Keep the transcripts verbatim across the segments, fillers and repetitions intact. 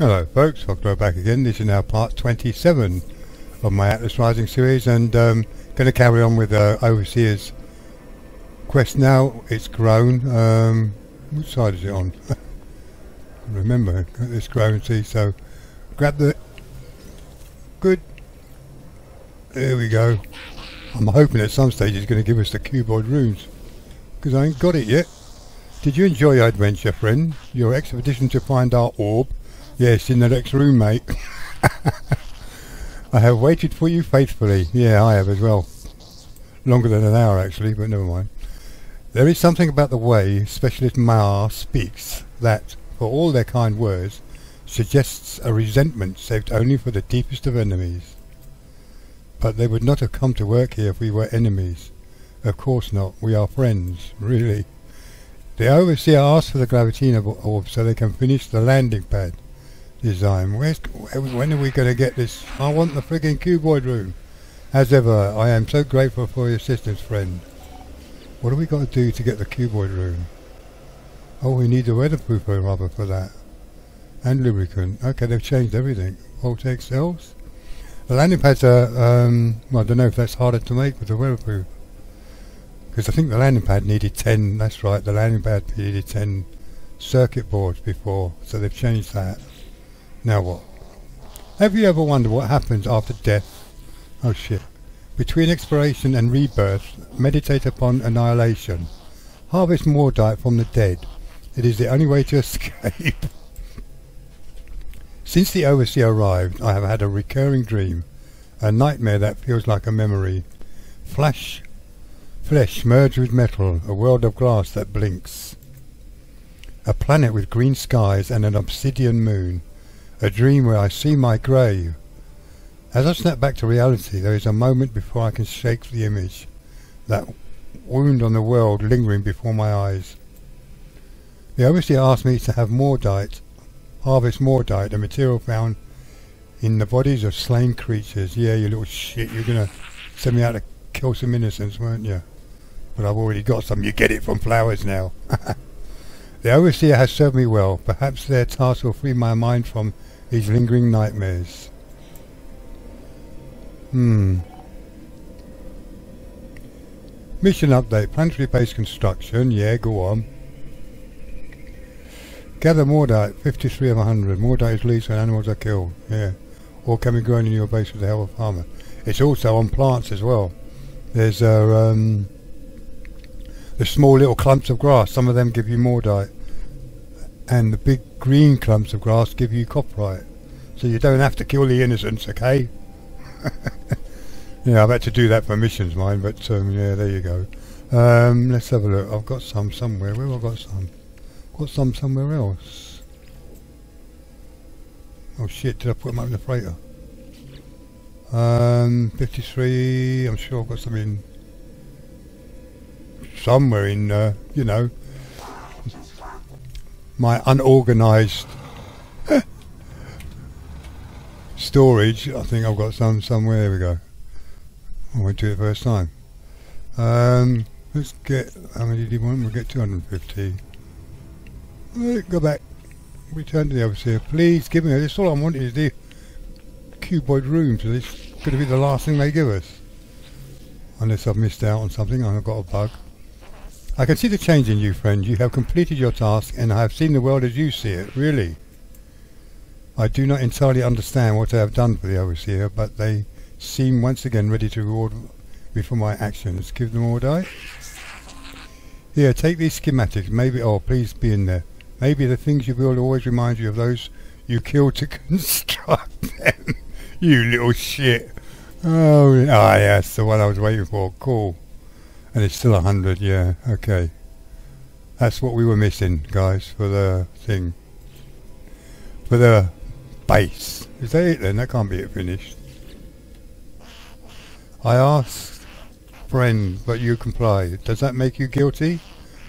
Hello folks, welcome back again. This is now part twenty-seven of my Atlas Rising series, and um going to carry on with uh, Overseer's quest now. It's grown. Um, which side is it on? Remember, it's grown, see, so grab the... Good. There we go. I'm hoping at some stage it's going to give us the cuboid runes, because I ain't got it yet. Did you enjoy your adventure, friend? Your expedition to find our orb? Yes, in the next room, mate. I have waited for you faithfully. Yeah, I have as well. Longer than an hour, actually, but never mind. There is something about the way Specialist Mar speaks that, for all their kind words, suggests a resentment saved only for the deepest of enemies. But they would not have come to work here if we were enemies. Of course not. We are friends, really. The Overseer asked for the Glavitina Orb so they can finish the landing pad design. Where's, when are we going to get this? I want the frigging cuboid room. As ever, I am so grateful for your assistance, friend. What do we got to do to get the cuboid room? Oh, we need a weatherproofer rubber for that. And lubricant. Okay, they've changed everything. Voltaic cells. The landing pads are, um, well, I don't know if that's harder to make with the weatherproof. Because I think the landing pad needed ten, that's right, the landing pad needed ten circuit boards before, so they've changed that. Now what? Have you ever wondered what happens after death? Oh shit. Between expiration and rebirth, meditate upon annihilation. Harvest Mordite from the dead. It is the only way to escape. Since the Overseer arrived, I have had a recurring dream. A nightmare that feels like a memory. Flash, flesh merged with metal, a world of glass that blinks. A planet with green skies and an obsidian moon. A dream where I see my grave. As I snap back to reality, there is a moment before I can shake the image, that wound on the world lingering before my eyes. The Overseer asked me to have Mordite, harvest Mordite, a material found in the bodies of slain creatures. Yeah, you little shit, you're gonna send me out to kill some innocents, weren't you? But I've already got some. You get it from flowers now. The Overseer has served me well. Perhaps their task will free my mind from these lingering nightmares. Hmm. Mission update. Planetary base construction. Yeah, go on. Gather Mordite. fifty-three of one hundred. Mordite is lethal and animals are killed. Yeah. Or can be grown in your base with the help of armor. It's also on plants as well. There's a... Um, the small little clumps of grass, some of them give you Mordite, and the big green clumps of grass give you Coprite, so you don't have to kill the innocents, okay? Yeah, I've had to do that for missions, mine, but um, yeah, there you go. Um, let's have a look. I've got some somewhere. Where have I got some? I've got some somewhere else. Oh shit, did I put them up in the freighter? Um, fifty-three, I'm sure I've got some in... somewhere in, uh, you know, my unorganised storage. I think I've got some somewhere. There we go. I went to it the first time. Um, let's get, how many did you want? We'll get two hundred fifty. Let's go back. Return to the Overseer. Please give me, that's all I wanted is the cuboid room, so this is going to be the last thing they give us. Unless I've missed out on something and I've got a bug. I can see the change in you, friend. You have completed your task, and I have seen the world as you see it, really. I do not entirely understand what I have done for the Overseer, but they seem once again ready to reward me for my actions. Give them all a die. Here, take these schematics. Maybe, oh, please be in there. Maybe the things you build always remind you of those you killed to construct them. You little shit. Oh, ah, yeah, that's the one I was waiting for. Cool. And it's still a hundred, yeah, okay. That's what we were missing, guys, for the thing. For the base. Is that it then? That can't be it finished. I asked, friend, but you complied. Does that make you guilty?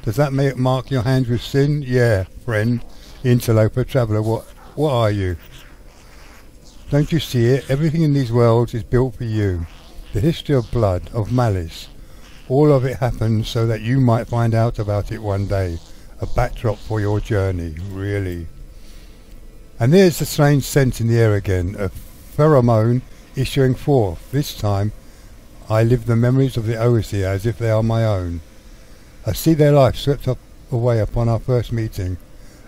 Does that make mark your hands with sin? Yeah, friend. Interloper, traveller, what, what are you? Don't you see it? Everything in these worlds is built for you. The history of blood, of malice. All of it happens so that you might find out about it one day. A backdrop for your journey, really. And there's the strange scent in the air again, a pheromone issuing forth. This time I live the memories of the Oasia as if they are my own. I see their life swept up away upon our first meeting,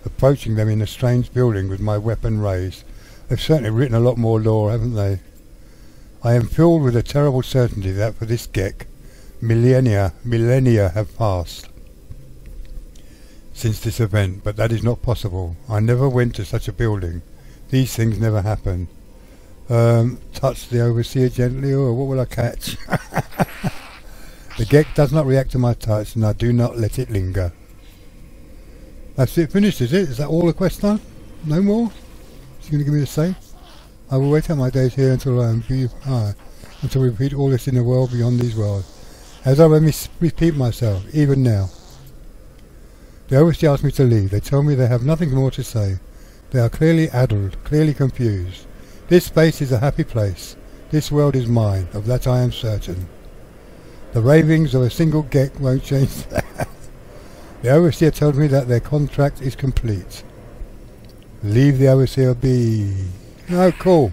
approaching them in a strange building with my weapon raised. They've certainly written a lot more lore, haven't they? I am filled with a terrible certainty that for this Gek, millennia, millennia have passed since this event, but that is not possible. I never went to such a building. These things never happen. Um, touch the Overseer gently, or what will I catch? The Gek does not react to my touch, and I do not let it linger. That's it finished, is it? Is that all the quest done? No more? Is he going to give me the same? I will wait out my days here until I am beautified, until we repeat all this in the world beyond these worlds. As I mis repeat myself, even now. They obviously asked me to leave. They tell me they have nothing more to say. They are clearly addled, clearly confused. This space is a happy place. This world is mine, of that I am certain. The ravings of a single Gek won't change that. The Overseer tells me that their contract is complete. Leave the Overseer be. Oh, cool.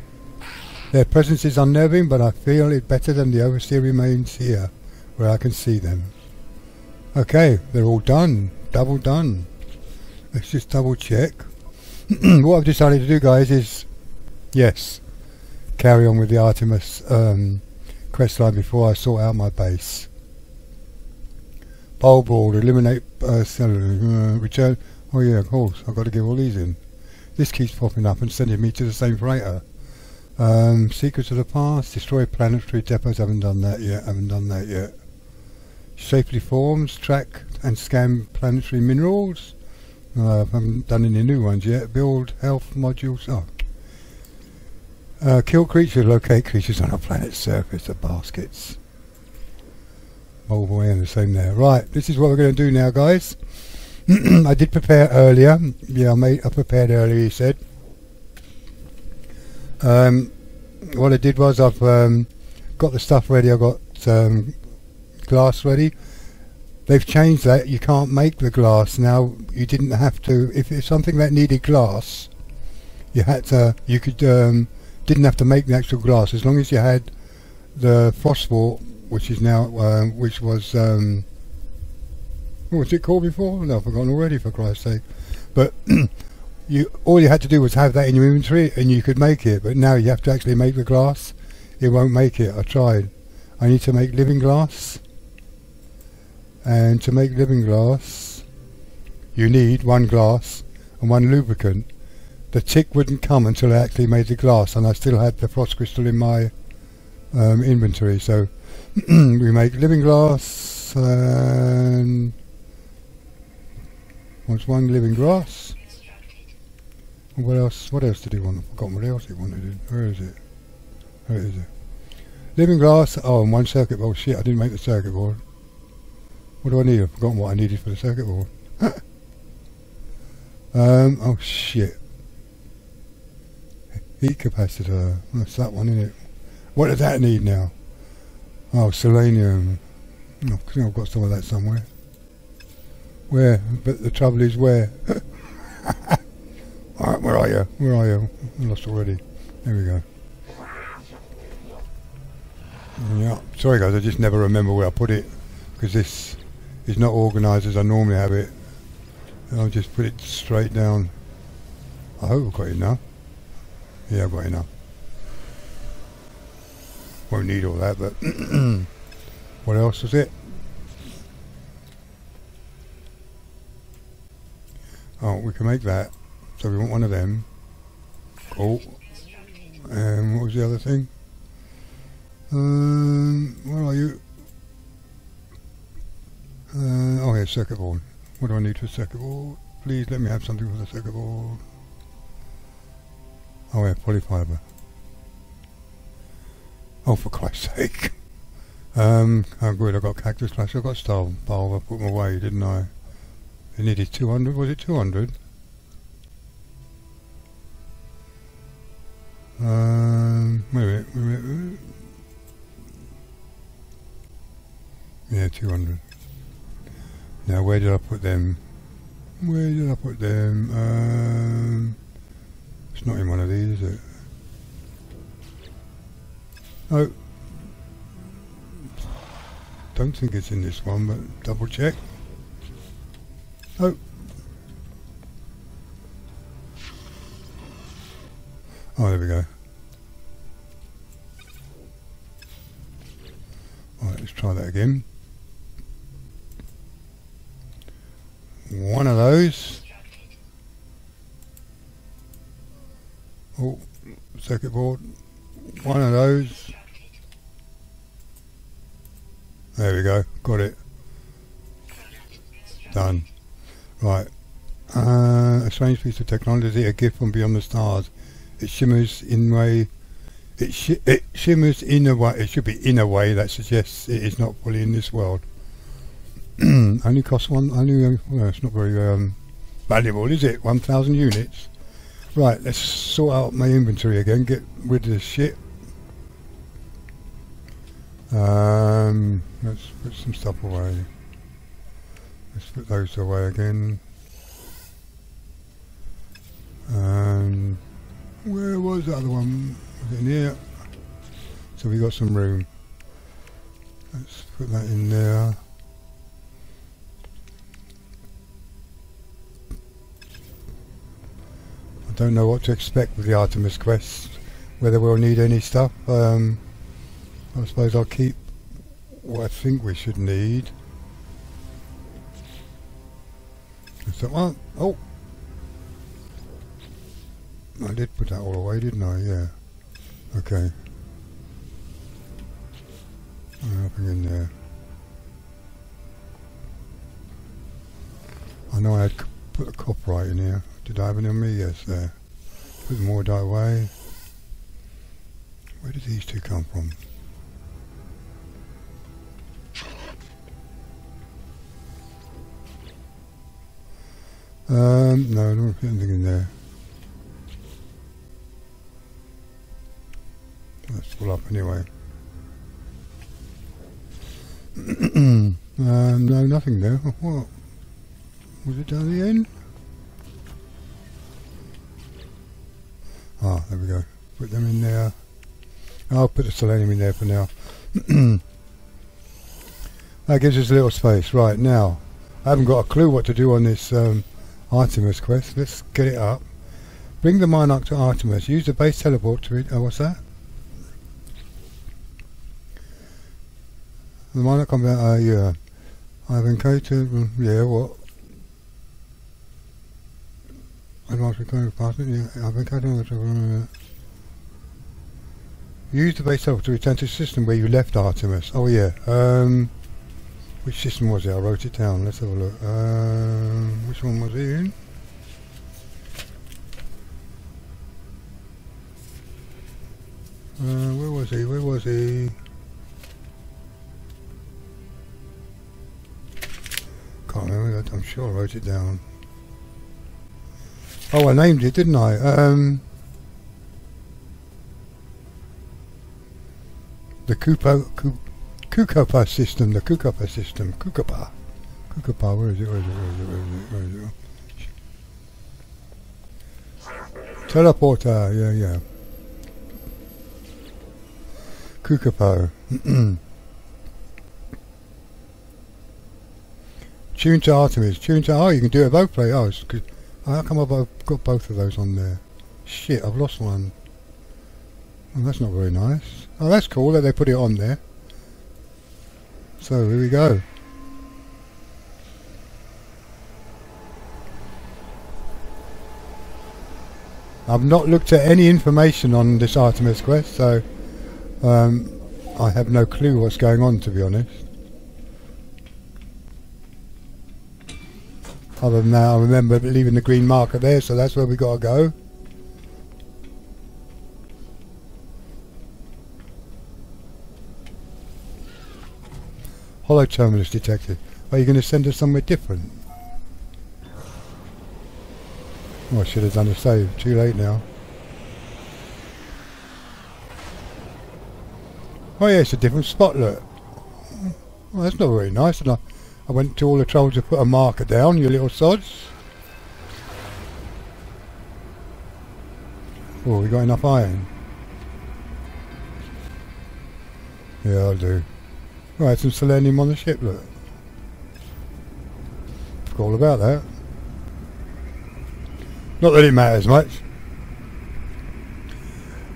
Their presence is unnerving, but I feel it better than the Overseer remains here, where I can see them. Okay, they're all done. Double done. Let's just double check. What I've decided to do, guys, is... yes. Carry on with the Artemis um, questline before I sort out my base. Bowl board, eliminate, uh, return, oh yeah, of course, I've got to give all these in. This keeps popping up and sending me to the same freighter. Um, secrets of the past, destroy planetary depots, haven't done that yet, haven't done that yet. Shapely forms, track and scan planetary minerals. Uh, I haven't done any new ones yet. Build health modules, oh. Uh, kill creatures, locate creatures on a planet's surface, the baskets. Oh boy, and the same there. Right, this is what we're going to do now, guys. I did prepare earlier. Yeah, I made. I prepared earlier. He said. Um, what I did was I've um, got the stuff ready. I've got um, glass ready. They've changed that. You can't make the glass now. You didn't have to. If it's something that needed glass, you had to. You could. Um, didn't have to make the actual glass as long as you had the phosphor. Which is now, um, which was, um, what was it called before? No, I've forgotten already, for Christ's sake. But you, all you had to do was have that in your inventory, and you could make it. But now you have to actually make the glass. It won't make it. I tried. I need to make living glass, and to make living glass, you need one glass and one lubricant. The tick wouldn't come until I actually made the glass, and I still had the frost crystal in my um, inventory, so. We make living glass, and what's one living glass? What else? What else did he want? I've forgotten what else he wanted. Where is it? Where is it? Living glass. Oh, and one circuit board. Shit, I didn't make the circuit board. What do I need? I've forgotten what I needed for the circuit board. um. Oh shit. Heat capacitor. That's that one, isn't it? What does that need now? Oh, selenium. I think I've got some of that somewhere. Where? But the trouble is where? Alright, where are you? Where are you? I'm lost already. There we go. Yeah. Sorry guys, I just never remember where I put it. Because this is not organised as I normally have it. And I'll just put it straight down. I hope I've got enough. Yeah, I've got enough. Won't need all that, but what else was it? Oh, we can make that. So we want one of them. Cool. And what was the other thing? Um, where are you? Uh, oh, here's circuit board. What do I need for circuit board? Please let me have something for the circuit board. Oh, yeah, polyfiber. Oh, for Christ's sake. Um, oh good, I've got cactus flash, I've got star bulb, I put them away, didn't I? It needed two hundred, was it two hundred? Um, wait a minute, wait a minute. Yeah, two hundred. Now, where did I put them? Where did I put them? Um, It's not in one of these, is it? Oh. Don't think it's in this one, but double check. Oh. Oh, there we go. Alright, let's try that again. One of those. Oh, circuit board. One of those. There we go. Got it. Done. Right. Uh, a strange piece of technology, a gift from beyond the stars. It shimmers in way. It, sh it shimmers in a way. It should be in a way that suggests it is not fully in this world. Only costs one. Only. Well, it's not very um, valuable, is it? One thousand units. Right. Let's sort out my inventory again. Get rid of this shit. Um, let's put some stuff away. Let's put those away again. Um, where was the other one? Was it in here? So we got some room. Let's put that in there. I don't know what to expect with the Artemis quest. Whether we'll need any stuff. Um, I suppose I'll keep what I think we should need. Is that one? Oh! I did put that all away, didn't I? Yeah. Okay. Nothing in there. I know I had put a copper in here. Did I have any on me? Yes, there. Put the Mordite away. Where did these two come from? Um, no, I don't have anything in there. That's all up anyway. um, no, nothing there. What? Was it down the end? Ah, there we go. Put them in there. I'll put the selenium in there for now. That gives us a little space. Right, now, I haven't got a clue what to do on this, um, Artemis quest. Let's get it up. Bring the Minarch to Artemis. Use the base teleport to... Oh, what's that? The Minarch comes out... Uh, yeah. I've encountered... Yeah, what? I've encountered... Yeah, I've encountered... Use the base teleport to return to the system where you left Artemis. Oh, yeah. Um... Which system was it? I wrote it down. Let's have a look. Uh, which one was it in? Uh, where was he? Where was he? Can't remember. I'm sure I wrote it down. Oh, I named it, didn't I? Um, the Kupo... Kup Kukopa system, the Kukopa system, Kukopa. Kukopa, where is it, where is it, where is it, where is it, where is it? Teleporter, yeah, yeah. Kukopa. Tune to Artemis, tune to, oh, you can do it both play, oh, it's good. How come I've got both of those on there? Shit, I've lost one. Well, that's not very nice. Oh, that's cool that they put it on there. So here we go. I've not looked at any information on this Artemis quest, so um, I have no clue what's going on, to be honest. Other than that, I remember leaving the green marker there, so that's where we gotta go. Hollow Terminus detected. Are you going to send us somewhere different? Oh, I should have done a save. Too late now. Oh yeah, it's a different spot, look. Well, that's not very nice. And I, I went to all the trouble to put a marker down, you little sods. Oh, we got enough iron? Yeah, I'll do. Right, some selenium on the ship, look. Forgot all about that. Not that it matters much.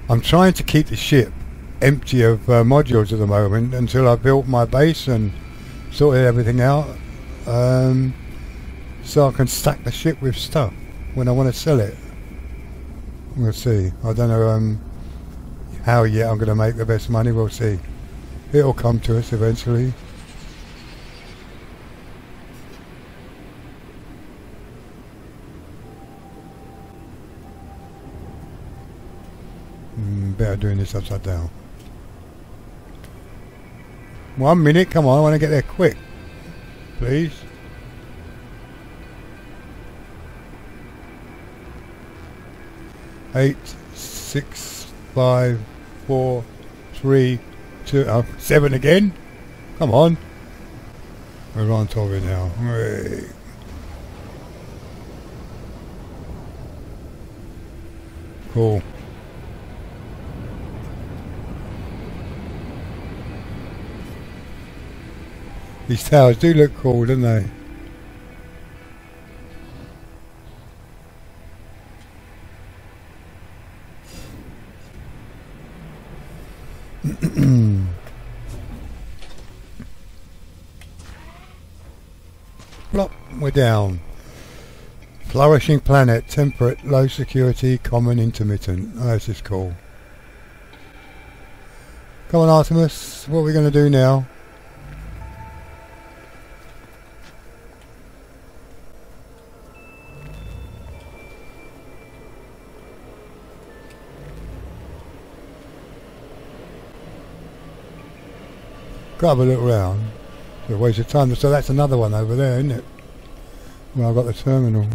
I'm trying to keep the ship empty of uh, modules at the moment until I built my base and sorted everything out, um, so I can stack the ship with stuff when I want to sell it. We'll see. I don't know um, how yet I'm going to make the best money. We'll see. It'll come to us eventually. Mm, better doing this upside down. One minute, come on, I want to get there quick. Please. Eight, six, five, four, three, two, oh, seven again. Come on. We're on top of it now. Hey. Cool. These towers do look cool, don't they? Plop, we're down. Flourishing planet, temperate, low security, common, intermittent. Oh, this is cool. Come on, Artemis, what are we going to do now? Have a look round. It's a waste of time. So that's another one over there, isn't it? Well, I've got the terminal.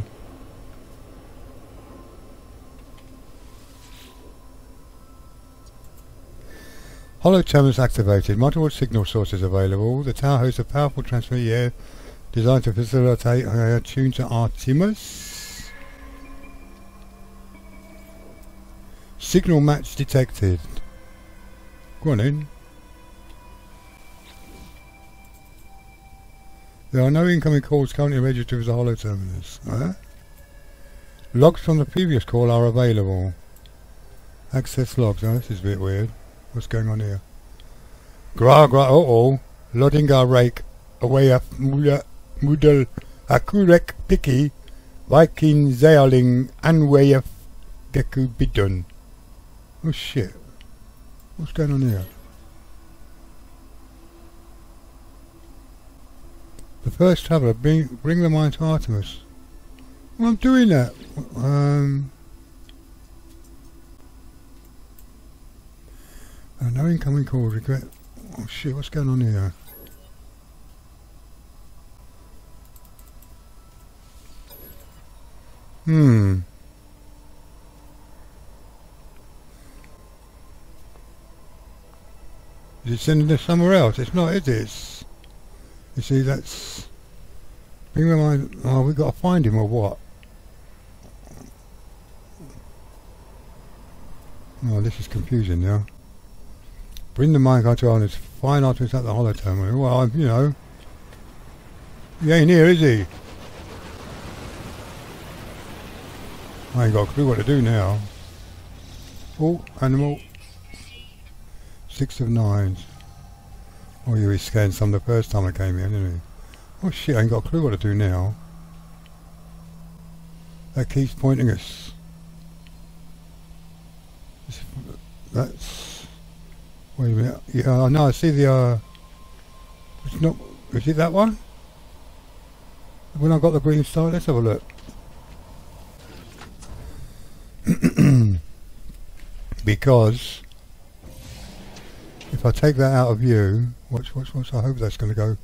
Hollow terminus activated. Multiple signal sources available. The tower hosts a powerful transmitter designed to facilitate uh, tune to Artemis. Signal match detected. Go on in. There are no incoming calls currently registered as a Hollow Terminus. Eh? Logs from the previous call are available. Access logs. Oh, this is a bit weird. What's going on here? Gra gra uh oh. Lodinga rake. Awaya mula mudal akurek piki. Viking zealing anwayef deku bidun. Oh shit. What's going on here? The first traveller, bring, bring the mine to Artemis. Well, I'm doing that. Um, oh, no incoming call, regret. Oh shit, what's going on here? Hmm. Is it sending us somewhere else? It's not, is it? It's You see, that's... Bring them on... Oh, we've got to find him or what? Oh, this is confusing now. Bring the minecart to Artemis. Find Artemis at the Hollow Terminal. Well, you know... He ain't here, is he? I ain't got a clue what to do now. Oh, animal. Six of nines. Oh, yeah, he scanned some the first time I came here, didn't he? Oh shit, I ain't got a clue what to do now. That keeps pointing us. That's... Wait a minute. Yeah, I know, I see the... Uh, it's not... Is it that one? When I got the green star, let's have a look. Because... If I take that out of view, watch, watch, watch, I hope that's going to go...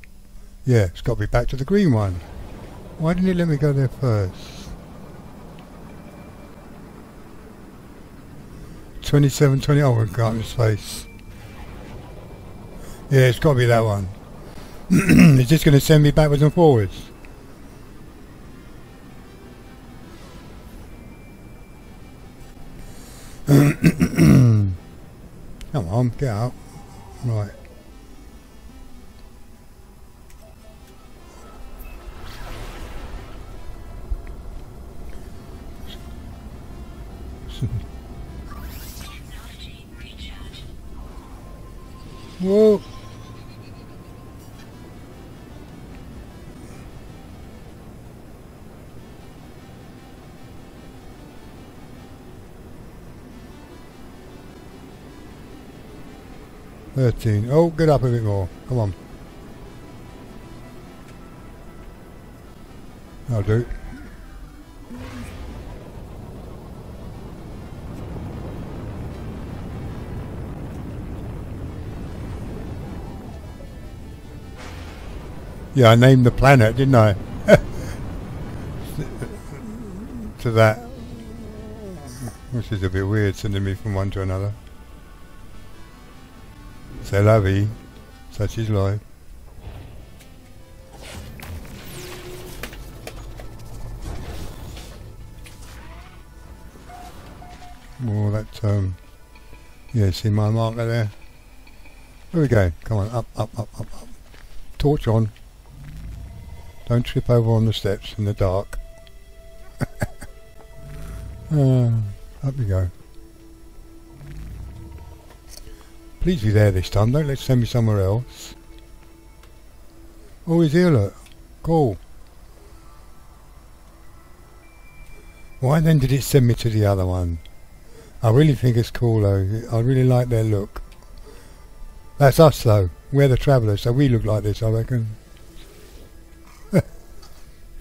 Yeah, it's got to be back to the green one. Why didn't it let me go there first? twenty-seven, twenty, oh, we've got his face. Yeah, it's got to be that one. Is this going to send me backwards and forwards? Come on, get out. Right. Whoa. Thirteen. Oh, get up a bit more. Come on. That'll do it. Yeah, I named the planet, didn't I? To that. Which is a bit weird, sending me from one to another. C'est la vie. Such is life. Oh, that, um... yeah, see my marker there? Here we go. Come on, up, up, up, up, up. Torch on. Don't trip over on the steps in the dark. uh, up we go. Please be there this time, don't let's send me somewhere else. Oh, he's here, look. Cool. Why then did it send me to the other one? I really think it's cool though. I really like their look. That's us though. We're the travellers, so we look like this, I reckon.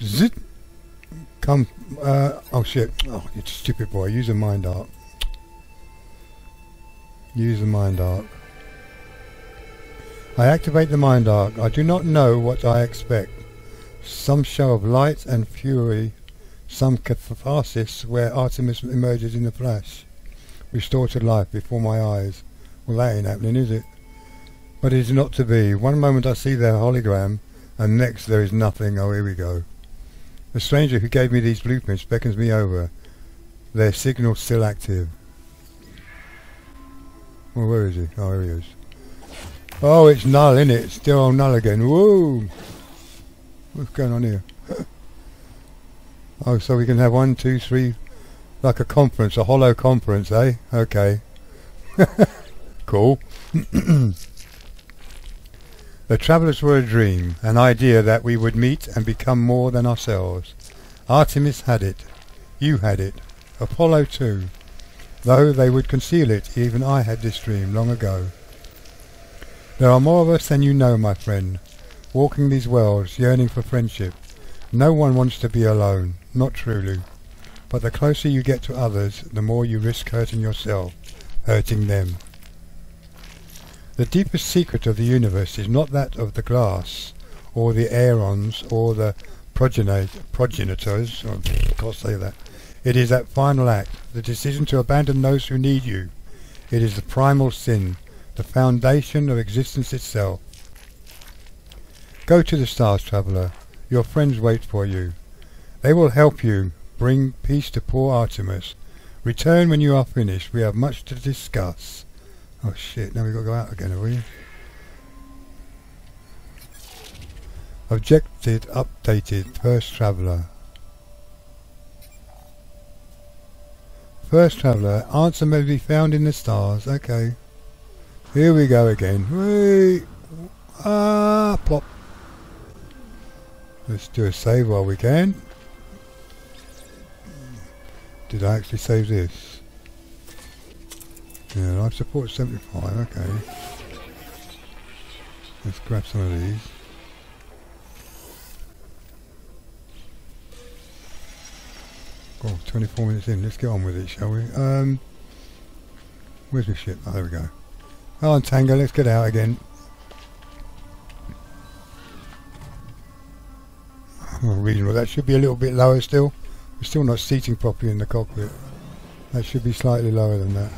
Zit. Come, uh, oh shit, oh, you stupid boy, use a mind art. Use the mind art. I activate the mind art. I do not know what I expect. Some show of light and fury, some catharsis where Artemis emerges in the flash, restored to life before my eyes. Well, that ain't happening, is it? But it is not to be. One moment I see their hologram, and next there is nothing. Oh, here we go. The stranger who gave me these blueprints beckons me over. Their signal's still active. Well, where is he? Oh, here he is. Oh, it's null, innit? It's still on null again. Whoa! What's going on here? Oh, so we can have one, two, three... like a conference, a hollow conference, eh? Okay. Cool. The travellers were a dream, an idea that we would meet and become more than ourselves. Artemis had it. You had it. Apollo too. Though they would conceal it, even I had this dream long ago. There are more of us than you know, my friend. Walking these worlds, yearning for friendship. No one wants to be alone, not truly. But the closer you get to others, the more you risk hurting yourself, hurting them. The deepest secret of the universe is not that of the glass, or the aerons, or the progenitors, or I can't say that. It is that final act, the decision to abandon those who need you. It is the primal sin, the foundation of existence itself. Go to the stars, traveller. Your friends wait for you. They will help you bring peace to poor Artemis. Return when you are finished. We have much to discuss. Oh shit, now we've got to go out again, have we? Objected, updated, first traveller. First traveller, answer may be found in the stars, okay. Here we go again. Whee! Ah, plop. Let's do a save while we can. Did I actually save this? Yeah, life support seventy-five, okay. Let's grab some of these. Oh, twenty-four minutes in, let's get on with it, shall we? Um, where's my ship? Oh, there we go. Come on, Tango, let's get out again. Oh, reasonable. That should be a little bit lower still. We're still not seating properly in the cockpit. That should be slightly lower than that.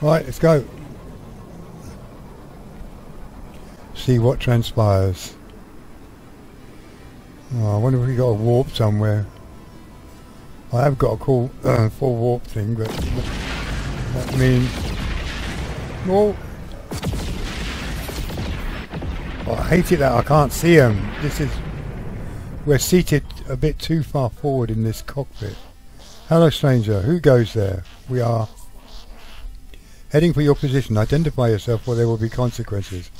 Right, let's go. See what transpires. Oh, I wonder if we got a warp somewhere. I have got a cool uh, full warp thing, but that means... Oh. Oh, I hate it that I can't see them. This is... We're seated a bit too far forward in this cockpit. Hello, stranger. Who goes there? We are heading for your position. Identify yourself or there will be consequences.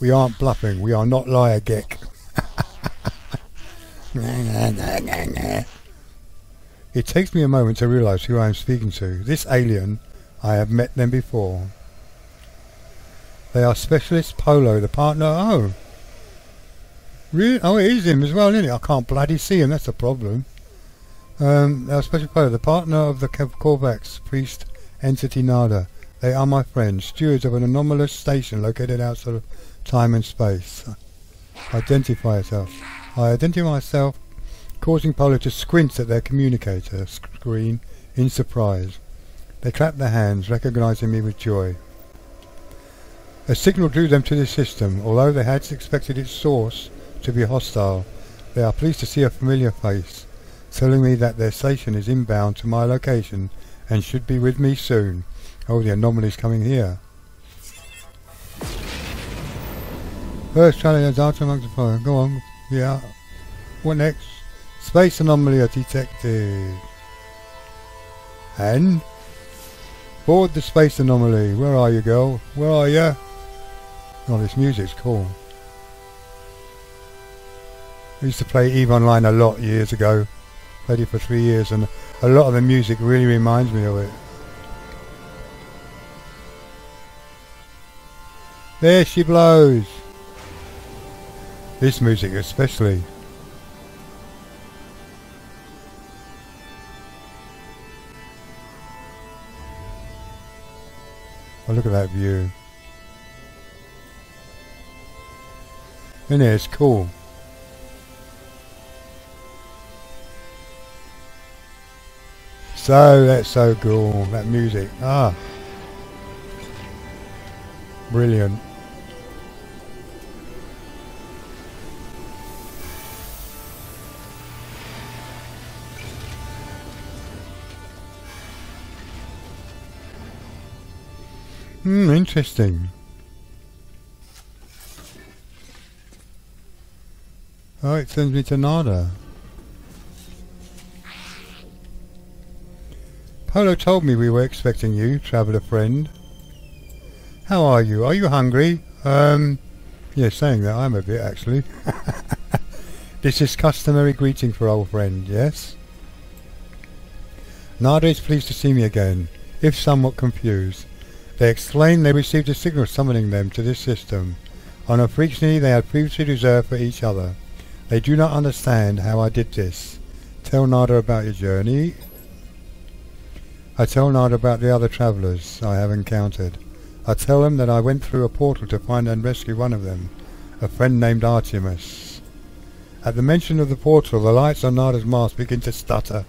We aren't bluffing. We are not liar, Gek. It takes me a moment to realise who I am speaking to. This alien, I have met them before. They are Specialist Polo, the partner... Oh! Really? Oh, it is him as well, isn't it? I can't bloody see him, that's the problem. Um, they are Specialist Polo, the partner of the Corvax priest entity Nada. They are my friends, stewards of an anomalous station located outside of time and space. Identify yourself. I identify myself, causing Polo to squint at their communicator screen in surprise. They clap their hands, recognising me with joy. A signal drew them to this system. Although they had expected its source to be hostile, they are pleased to see a familiar face, telling me that their station is inbound to my location and should be with me soon. Oh, the anomaly's coming here. First challenge, data amongst the Polo. Go on, yeah. What next? Space anomaly detected. And? Board the space anomaly. Where are you, girl? Where are you? Oh, this music's cool. I used to play EVE Online a lot years ago. Played it for three years and a lot of the music really reminds me of it. There she blows! This music especially. Oh, look at that view. Isn't it? It's cool. So, that's so cool, that music. Ah. Brilliant. Hmm, interesting. Oh, it sends me to Nada. Polo told me we were expecting you, traveller friend. How are you? Are you hungry? Um, yeah, saying that, I'm a bit, actually. This is customary greeting for old friend, yes? Nada is pleased to see me again, if somewhat confused. They explain they received a signal summoning them to this system, on a frequency they had previously reserved for each other. They do not understand how I did this. Tell Nada about your journey. I tell Nada about the other travellers I have encountered. I tell them that I went through a portal to find and rescue one of them, a friend named Artemis. At the mention of the portal, the lights on Nada's mask begin to stutter.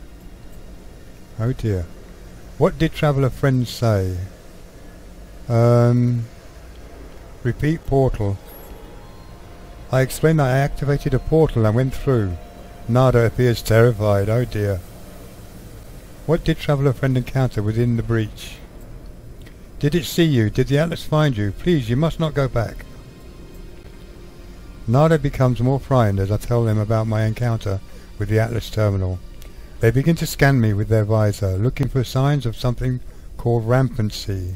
Oh dear. What did traveller friends say? Um... Repeat portal. I explained that I activated a portal and went through. Nada appears terrified. Oh dear. What did traveller friend encounter within the breach? Did it see you? Did the Atlas find you? Please, you must not go back. Nada becomes more frightened as I tell them about my encounter with the Atlas terminal. They begin to scan me with their visor, looking for signs of something called rampancy.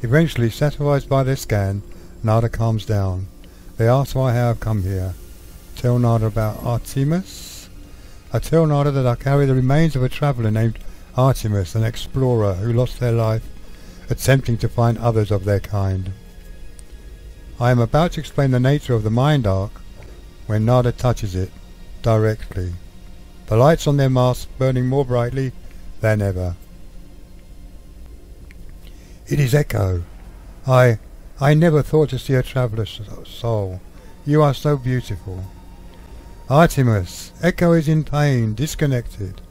Eventually, satisfied by their scan, Nada calms down. They ask why I have come here. Tell Nada about Artemis. I tell Nada that I carry the remains of a traveller named Artemis, an explorer who lost their life attempting to find others of their kind. I am about to explain the nature of the mind arc when Nada touches it directly. The lights on their masks burning more brightly than ever. It is Echo. I, I never thought to see a traveller's soul. You are so beautiful. Artemis, Echo is in pain, disconnected.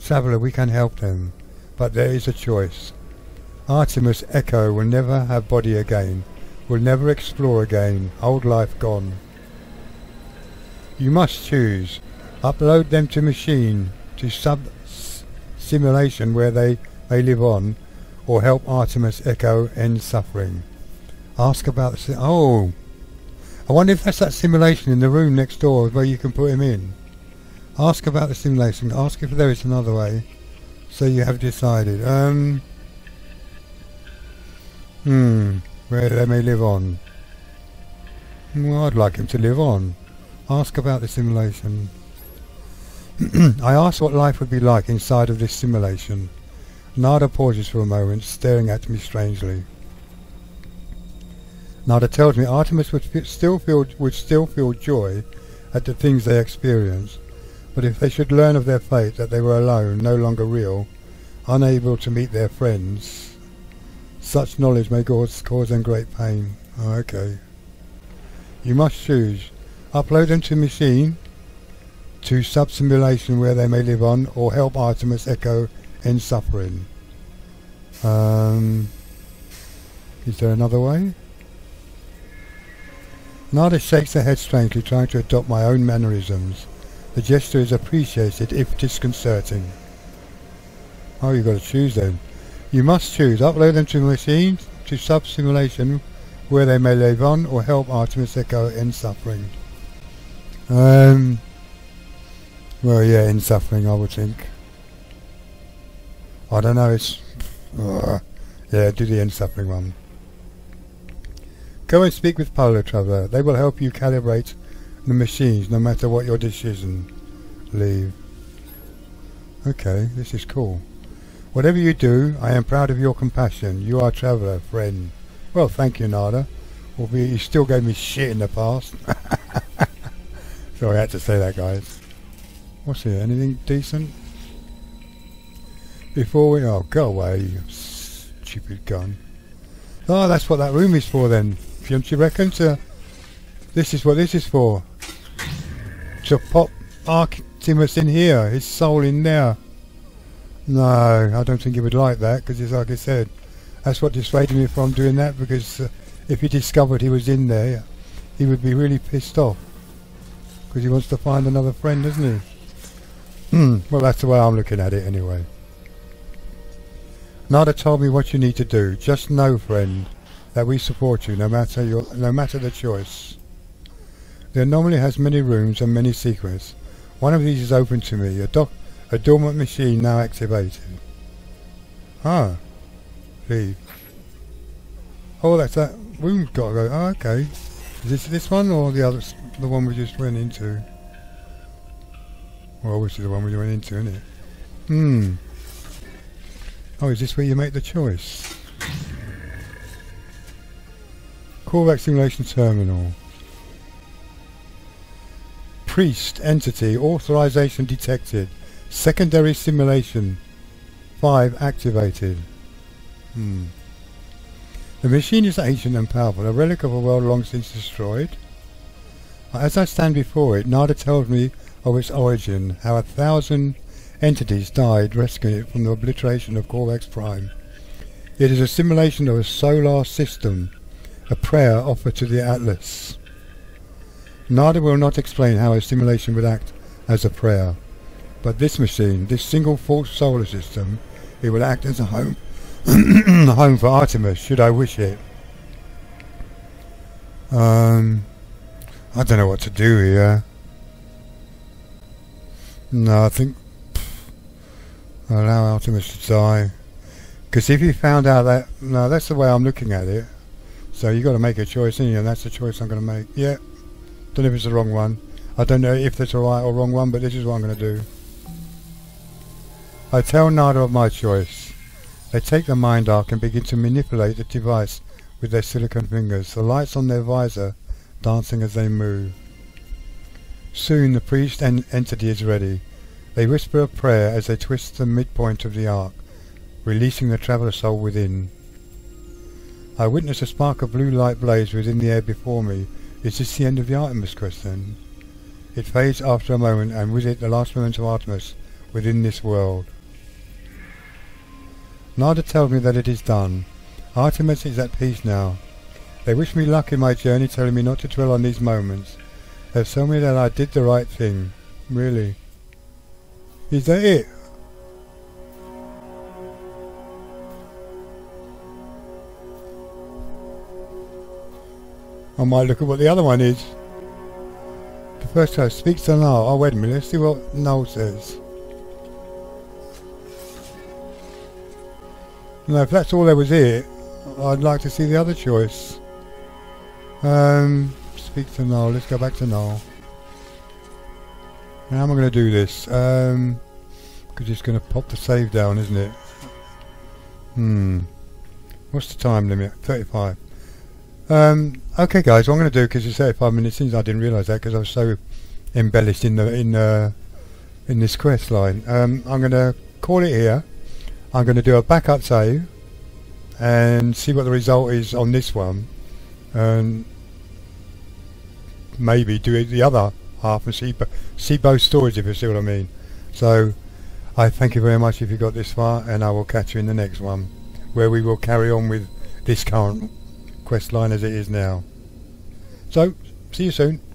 Traveller, we can help them, but there is a choice. Artemis, Echo will never have body again, will never explore again, old life gone. You must choose. Upload them to machine, to sub-simulation where they may live on, or help Artemis Echo end suffering. Ask about the... Si oh! I wonder if that's that simulation in the room next door where you can put him in. Ask about the simulation. Ask if there is another way. So you have decided. Um... Hmm... Where they may live on. Well, I'd like him to live on. Ask about the simulation. I asked what life would be like inside of this simulation. Nada pauses for a moment, staring at me strangely. Nada tells me Artemis would still feel would still feel joy at the things they experience, but if they should learn of their fate, that they were alone, no longer real, unable to meet their friends, such knowledge may cause cause them great pain. Oh, okay. You must choose. Upload them to machine, to sub-simulation where they may live on, or help Artemis Echo end suffering. Um, is there another way? Nada shakes her head strangely, trying to adopt my own mannerisms. The gesture is appreciated, if disconcerting. Oh, you've got to choose then. You must choose. Upload them to machine, to sub-simulation where they may live on, or help Artemis Echo end suffering. Um, well, yeah, end suffering, I would think. I don't know, it's... Uh, yeah, do the end suffering one. Go and speak with Polo Traveller. They will help you calibrate the machines, no matter what your decision. Leave. Okay, this is cool. Whatever you do, I am proud of your compassion. You are a traveller, friend. Well, thank you, Nada. Albeit you still gave me shit in the past. Sorry, I had to say that, guys. What's here? Anything decent? Before we... Oh, go away, you stupid gun. Oh, that's what that room is for, then. Don't you reckon? To, this is what this is for. To pop Artemis in here, his soul in there. No, I don't think he would like that, because it's like I said. That's what dissuaded me from doing that, because uh, if he discovered he was in there, he would be really pissed off. Because he wants to find another friend, doesn't he? Mm, well, that's the way I'm looking at it anyway. Nada told me what you need to do. Just know, friend, that we support you, no matter your, no matter the choice. The anomaly has many rooms and many secrets. One of these is open to me. A, doc a dormant machine now activated. Ah, leave. Oh, that's that room's got to go. Oh, okay. Is this this one or the other? The one we just went into. Well, obviously the one we went into, isn't it? Hmm. Oh, is this where you make the choice? Corvax Simulation Terminal. Priest Entity Authorization detected. Secondary Simulation five activated. Hmm. The machine is ancient and powerful, a relic of a world long since destroyed. As I stand before it, Nada tells me of its origin, how a thousand entities died rescuing it from the obliteration of Corvex Prime. It is a simulation of a solar system, a prayer offered to the Atlas. Nada will not explain how a simulation would act as a prayer, but this machine, this single false solar system, it will act as a home, a home for Artemis, should I wish it. Um... I don't know what to do here. No, I think I'll allow Artemis to die. Because if you found out that... No, that's the way I'm looking at it. So you got to make a choice, isn't you? And that's the choice I'm going to make. Yeah. Don't know if it's the wrong one. I don't know if that's alright or wrong one, but this is what I'm going to do. I tell Nada of my choice. They take the mind arc and begin to manipulate the device with their silicon fingers. The lights on their visor dancing as they move. Soon the priest en entity is ready. They whisper a prayer as they twist the midpoint of the arc, releasing the traveller soul within. I witness a spark of blue light blaze within the air before me. Is this the end of the Artemis quest then? It fades after a moment, and with it the last moment of Artemis within this world. Nada tells me that it is done. Artemis is at peace now. They wish me luck in my journey, telling me not to dwell on these moments. There's tell me that I did the right thing, really. Is that it? I might look at what the other one is. The first time speaks to Null. Oh, wait a minute, let's see what Null says. Now, if that's all there was here, I'd like to see the other choice. Um, speak to Null. Let's go back to Null. Now, how am I going to do this? Um, because it's going to pop the save down, isn't it? Hmm. What's the time limit? thirty-five. Um, okay guys, what I'm going to do, because it's thirty-five minutes in, I didn't realise that because I was so embellished in the in uh, in this quest line. Um, I'm going to call it here. I'm going to do a backup save and see what the result is on this one, and maybe do the other half and see, bo see both stories, if you see what I mean. So I thank you very much if you got this far, and I will catch you in the next one, where we will carry on with this current quest line as it is now. So, see you soon.